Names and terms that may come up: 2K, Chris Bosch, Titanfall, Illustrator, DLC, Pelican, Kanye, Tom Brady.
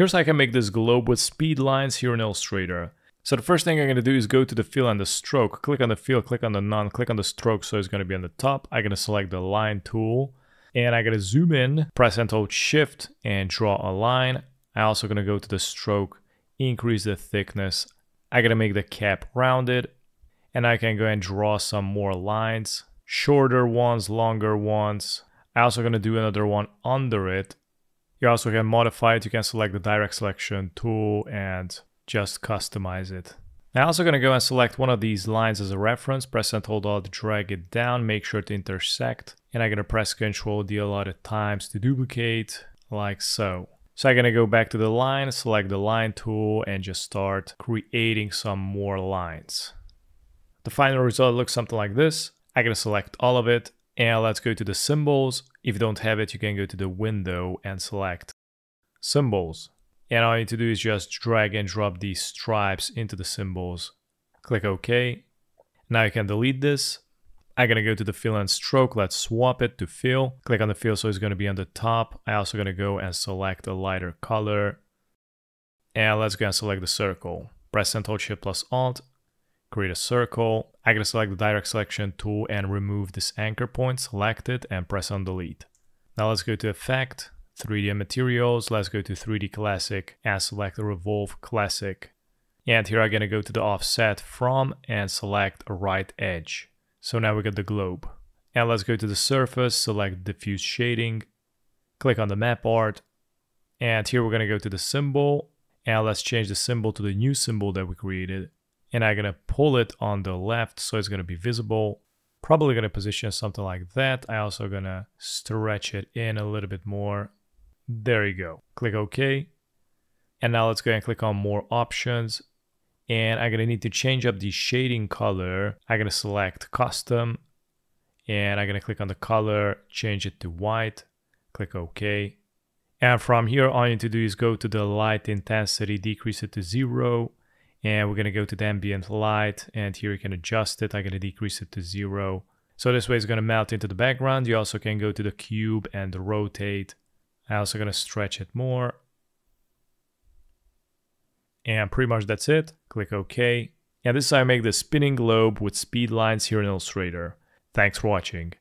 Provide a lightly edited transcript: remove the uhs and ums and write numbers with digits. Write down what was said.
Here's how I can make this globe with speed lines here in Illustrator. So the first thing I'm going to do is go to the fill and the stroke. Click on the fill, click on the none, click on the stroke, so it's going to be on the top. I'm going to select the line tool and I'm going to zoom in, press and hold shift and draw a line. I'm also going to go to the stroke, increase the thickness. I'm going to make the cap rounded and I can go and draw some more lines, shorter ones, longer ones. I'm also going to do another one under it. You also can modify it. You can select the direct selection tool and just customize it. Now I'm also going to go and select one of these lines as a reference, press and hold alt, drag it down, make sure to intersect. And I'm going to press Ctrl D a lot of times to duplicate, like so. So I'm going to go back to the line, select the line tool and just start creating some more lines. The final result looks something like this. I'm going to select all of it. And let's go to the symbols. If you don't have it, you can go to the window and select symbols. And all you need to do is just drag and drop these stripes into the symbols. Click OK. Now you can delete this. I'm going to go to the fill and stroke. Let's swap it to fill. Click on the fill so it's going to be on the top. I'm also going to go and select a lighter color. And let's go and select the circle. Press and hold Shift plus Alt. Create a circle. I'm going to select the direct selection tool and remove this anchor point, select it and press on delete. Now let's go to effect, 3D and materials. Let's go to 3D classic and select the revolve classic. And here I'm going to go to the offset from and select right edge. So now we got the globe. And let's go to the surface, select diffuse shading, click on the map art. And here we're going to go to the symbol and let's change the symbol to the new symbol that we created. And I'm gonna pull it on the left so it's gonna be visible. Probably gonna position something like that. I'm also gonna stretch it in a little bit more. There you go. Click OK. And now let's go and click on more options. And I'm gonna need to change up the shading color. I'm gonna select custom. And I'm gonna click on the color, change it to white. Click OK. And from here, all you need to do is go to the light intensity, decrease it to 0. And we're going to go to the ambient light and here you can adjust it. I'm going to decrease it to 0. So this way it's going to melt into the background. You also can go to the cube and rotate. I'm also going to stretch it more. And pretty much that's it. Click OK. And this is how I make the spinning globe with speed lines here in Illustrator. Thanks for watching.